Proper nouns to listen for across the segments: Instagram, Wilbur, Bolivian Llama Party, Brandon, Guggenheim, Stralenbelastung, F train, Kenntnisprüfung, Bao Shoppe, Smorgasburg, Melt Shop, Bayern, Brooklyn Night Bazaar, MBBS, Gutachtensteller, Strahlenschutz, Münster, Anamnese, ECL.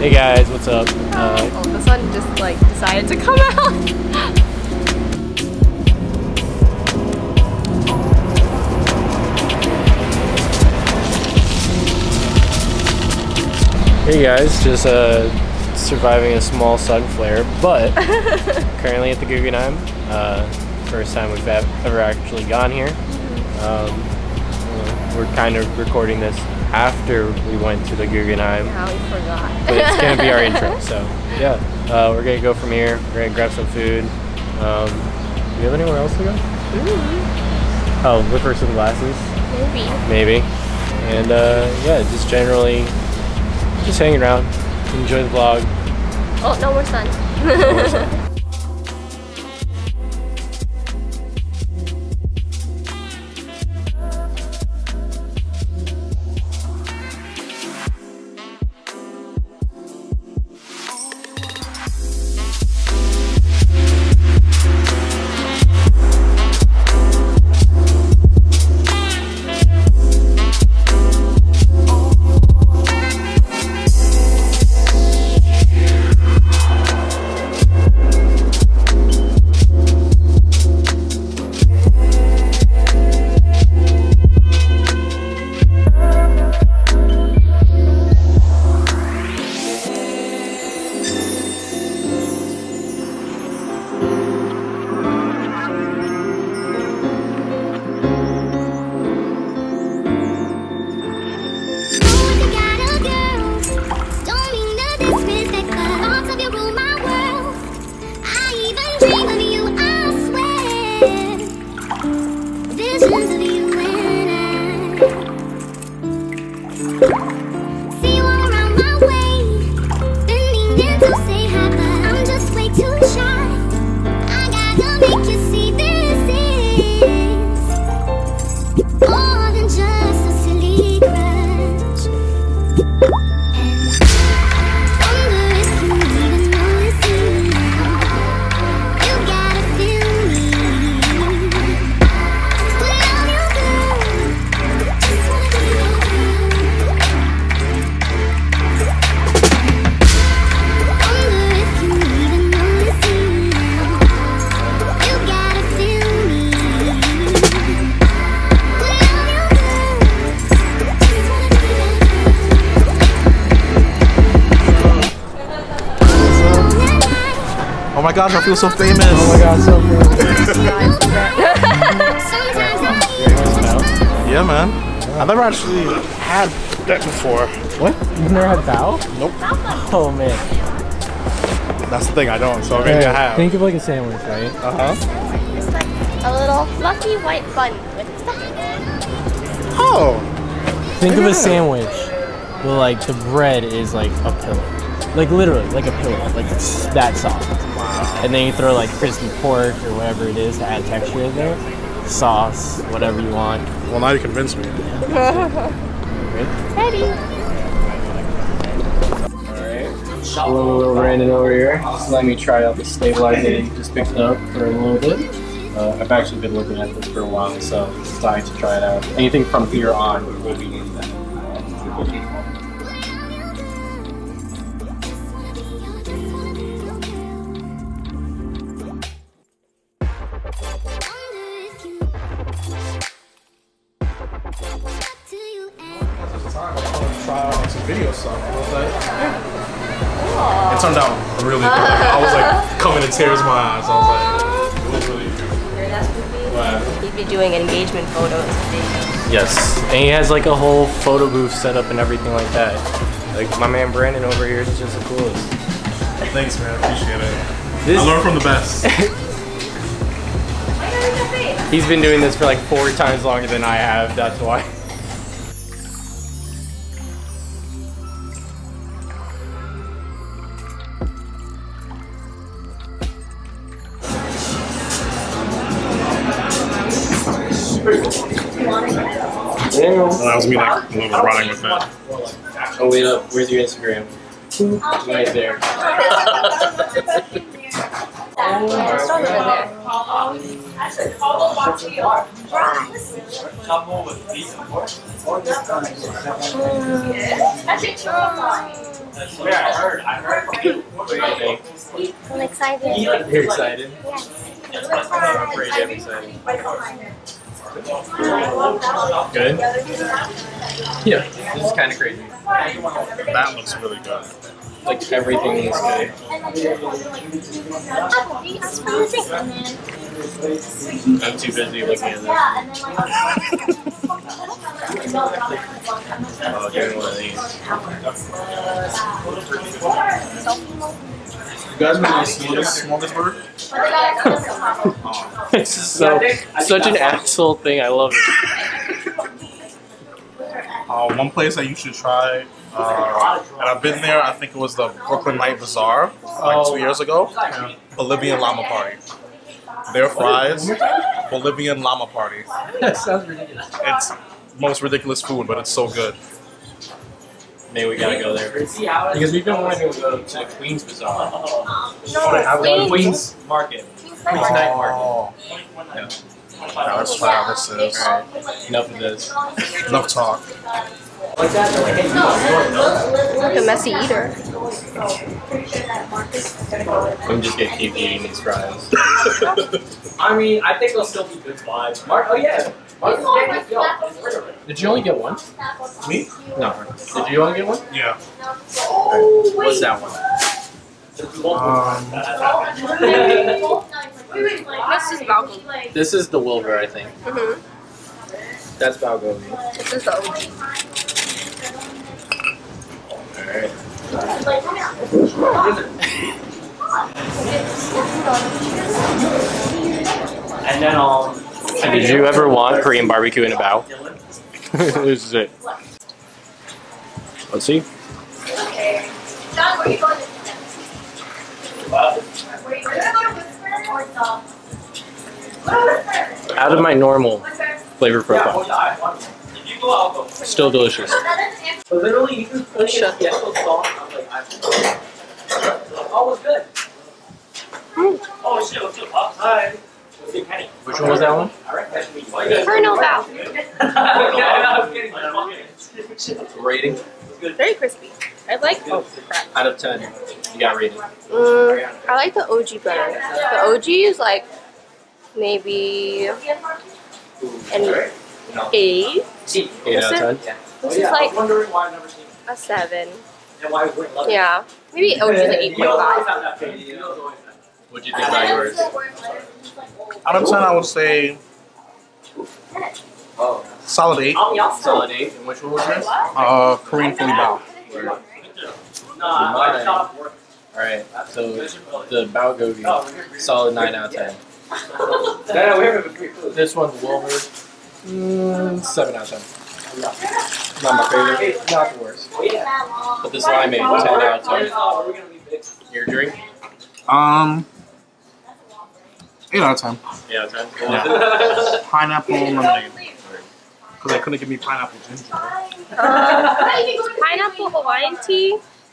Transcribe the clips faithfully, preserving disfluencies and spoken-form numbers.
Hey guys, what's up? Oh, uh, all of a sudden just like decided to come out. Hey guys, just uh, surviving a small sun flare, but currently at the Guggenheim. Uh, first time we've ever actually gone here. Um, we're kind of recording this after we went to the Guggenheim. Yeah, we forgot. But it's going to be our intro, so yeah. Uh, we're going to go from here. We're going to grab some food. Um, do you have anywhere else to go? Mm-hmm. Oh, look for some glasses? Maybe. Maybe. And uh, yeah, just generally... just hanging around, enjoy the vlog. Oh, no more sun. No more sun. Oh my gosh, I feel so famous! Oh my god, so famous. Yeah, man. I've never actually had that before. What? You've never had bao? Nope. Oh man. That's the thing, I don't, so maybe I have. Think of like a sandwich, right? Uh huh. It's like a little fluffy white bun with stuff. Oh! Think yeah. of a sandwich, but like the bread is like a pillow. Like literally, like a pillow. Like it's that soft. And then you throw like crispy pork or whatever it is to add texture in there. Sauce, whatever you want. Well, now you convinced me. Ready? Alright. A little, little Brandon over here. Just let me try out the stabilizer. Just picked it up for a little bit. Uh, I've actually been looking at this for a while, so I'm dying to try it out. Anything from here on will be in that. Tears in my eyes. I was like, it was really beautiful. Wow. He'd be doing engagement photos. Yes, and he has like a whole photo booth set up and everything like that. Like my man Brandon over here is just the coolest. Thanks, man. Appreciate it. This I learned from the best. He's been doing this for like four times longer than I have. That's why. And I was me like, running with that. Oh wait up, where's your Instagram? Right there. Yeah, I heard. I heard. What do you think? I'm excited. You're excited? Yes. Yes, I'm afraid I'm excited. Good? Yeah, this is kind of crazy. That looks really good. Like everything is good. I'm too busy looking at this. Oh, getting one of these. You guys remember Smorgasburg? This is so, such an asshole thing. I love it. Uh, one place that you should try. Uh, and I've been there, I think it was the Brooklyn Night Bazaar, like two years ago. Yeah. Bolivian Llama Party. Their fries, Bolivian Llama Party. That sounds ridiculous. It's most ridiculous food, but it's so good. Maybe we gotta go there. Because we've been wanting to go to Queens Bazaar. No, Queens Market. Queens Night Market. Yeah. Now let's try out this is. Right. Enough of this. Enough talk. Like a messy eater. I'm just gonna keep eating these fries. I mean, I think they'll still be good vibes. Mark, oh yeah. Mark, did you only get one? Me? No. Did you only get one? Yeah. Oh, what's that one? Um, this is the Wilbur, I think. Mm-hmm. That's Bao Shoppe. This is the O G. Alright. And then I'll. Did you ever want Korean barbecue in a bao? This is it. Let's see. Okay. John, where are you going to the out of my normal flavor profile. Still delicious. So literally, you can put it in the actual sauce and I'm like, I oh, it's good. Mm. Oh, shit, what's up? Hi. Which one was that one? Inferno Bao. Inferno rating? Very crispy. I like oh, crap. Out of ten, you got rating. Mm, I like the O G better. The O G is like maybe an eight. eight out of ten? This is like a seven. Yeah. Maybe O G is an eight point five. What do you think about yours? Out of ten, I would say solid eight. Solid eight. And which one was this? Uh, Korean fully bao. Alright, so the bao gogi, solid nine out of ten. This one's Wilbur, mm, seven out of ten. Not my favorite, not the worst. But this lime made ten out of ten. Your drink? Um, eight out of ten. eight out of ten? Yeah. Pineapple lemonade. Because they couldn't give me pineapple ginger. Uh, pineapple Hawaiian tea?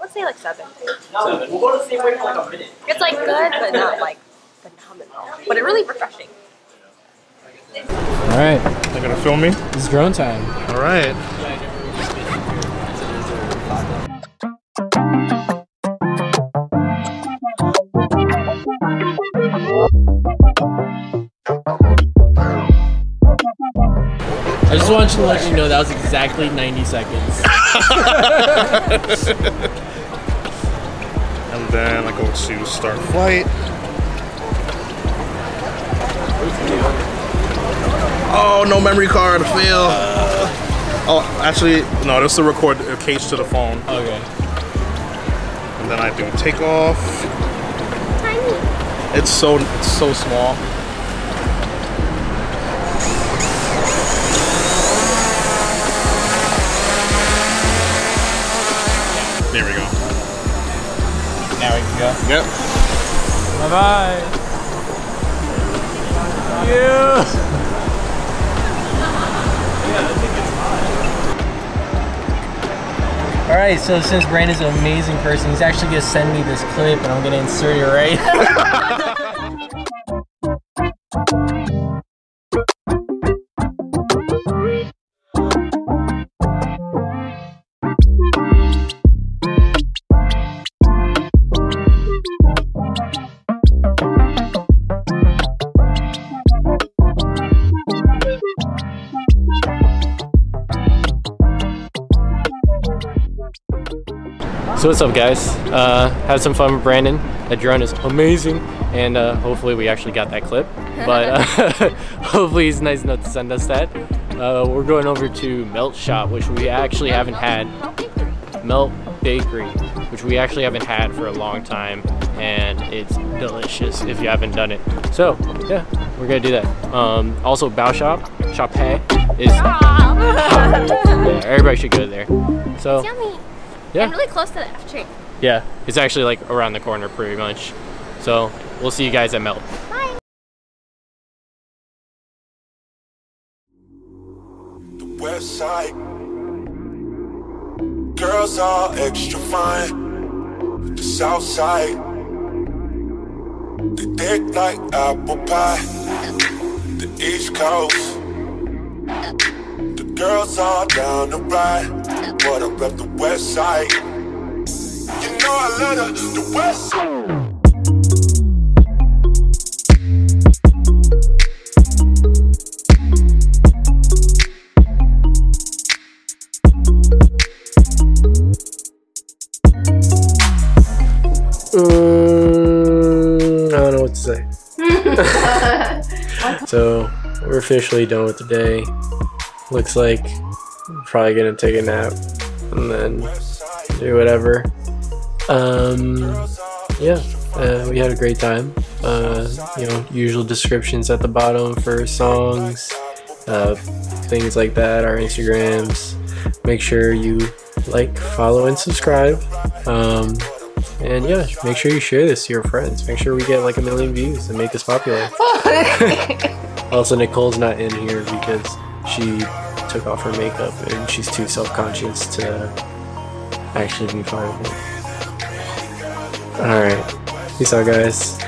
Let's say like seven. seven. It's like good, but not like phenomenal. But it's really refreshing. Alright. They're gonna film me? It's drone time. Alright. I just wanted to let you know that was exactly ninety seconds. And then I go to start flight. Oh, no memory card, fail. Uh, oh, actually, no, this is to record a cage to the phone. Okay. And then I do takeoff. Tiny. It's so, it's so small. There we go. Now we can go? Yep. Bye-bye. Yeah. Alright, so since Brandon's an amazing person, he's actually going to send me this clip and I'm going to insert it right. So what's up guys, uh, had some fun with Brandon. That drone is amazing, and uh, hopefully we actually got that clip, but uh, hopefully he's nice enough to send us that. Uh, we're going over to Melt Shop, which we actually haven't had. Melt Bakery, which we actually haven't had for a long time, and it's delicious if you haven't done it. So yeah, we're gonna do that. Um, also Bao Shoppe, Shoppe is, yeah, everybody should go there. So yeah, I'm really close to the F train. Yeah, it's actually like around the corner pretty much. So we'll see you guys at Melt. Bye. The west side. Girls are extra fine. The south side. They dick like apple pie. The east coast. The girls are down the ride. But I rep the west side. You know I love the, the west side. Mm, I don't know what to say. So we're officially done with the day. Looks like I'm probably gonna take a nap and then do whatever. Um, yeah, uh, we had a great time. Uh, you know, usual descriptions at the bottom for songs, uh, things like that. Our Instagrams. Make sure you like, follow, and subscribe. Um, And yeah, make sure you share this to your friends. Make sure we get like a million views and make this popular. Also, Nicole's not in here because she took off her makeup and she's too self-conscious to actually be fine with it. Alright, peace out guys.